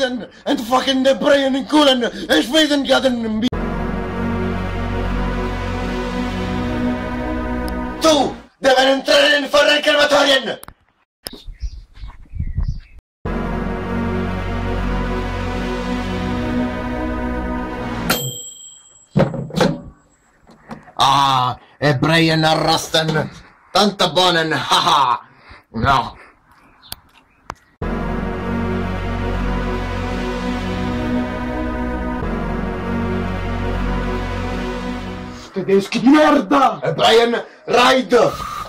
فايدا انت fucking Brian Cullen ايش فايدا قاعد نبي تو deben entrar en Ferrer Brian Rustin tanta bonen haha no Tedeschi di merda! Brian Ryder!